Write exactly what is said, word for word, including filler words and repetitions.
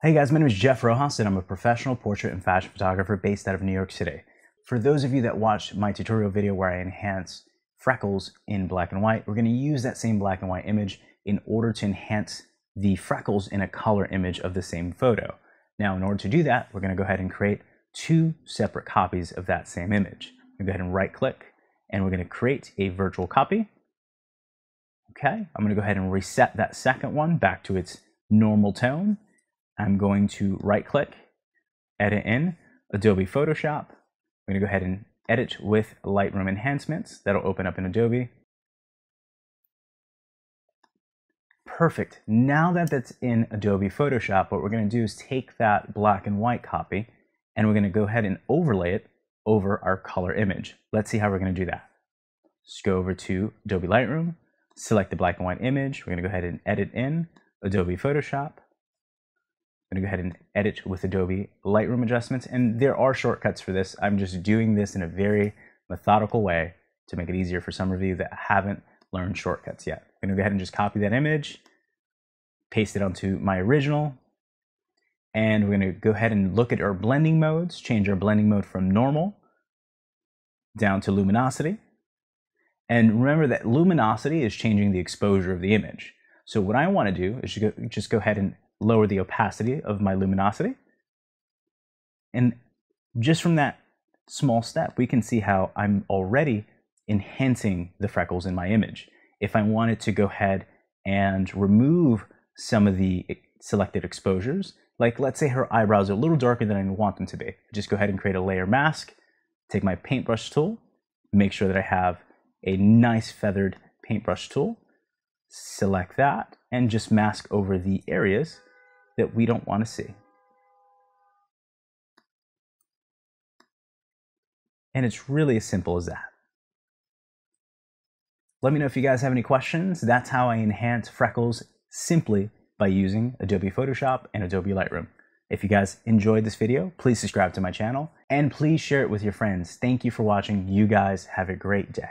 Hey guys, my name is Jeff Rojas and I'm a professional portrait and fashion photographer based out of New York City. For those of you that watched my tutorial video where I enhance freckles in black and white, we're going to use that same black and white image in order to enhance the freckles in a color image of the same photo. Now, in order to do that, we're going to go ahead and create two separate copies of that same image. I'm going to go ahead and right click and we're going to create a virtual copy. Okay, I'm going to go ahead and reset that second one back to its normal tone. I'm going to right-click, edit in Adobe Photoshop. I'm going to go ahead and edit with Lightroom enhancements. That'll open up in Adobe. Perfect. Now that that's in Adobe Photoshop, what we're going to do is take that black and white copy and we're going to go ahead and overlay it over our color image. Let's see how we're going to do that. Just go over to Adobe Lightroom, select the black and white image. We're going to go ahead and edit in Adobe Photoshop. I'm going to go ahead and edit with Adobe Lightroom adjustments, and there are shortcuts for this. I'm just doing this in a very methodical way to make it easier for some of you that haven't learned shortcuts yet. I'm going to go ahead and just copy that image, paste it onto my original, and we're going to go ahead and look at our blending modes, change our blending mode from normal down to luminosity. And remember that luminosity is changing the exposure of the image. So what I want to do is just go ahead and lower the opacity of my luminosity. And just from that small step, we can see how I'm already enhancing the freckles in my image. If I wanted to go ahead and remove some of the selected exposures, like let's say her eyebrows are a little darker than I want them to be, just go ahead and create a layer mask, take my paintbrush tool, make sure that I have a nice feathered paintbrush tool, select that, and just mask over the areas that we don't want to see. And it's really as simple as that. Let me know if you guys have any questions. That's how I enhance freckles simply by using Adobe Photoshop and Adobe Lightroom. If you guys enjoyed this video, please subscribe to my channel and please share it with your friends. Thank you for watching. You guys have a great day.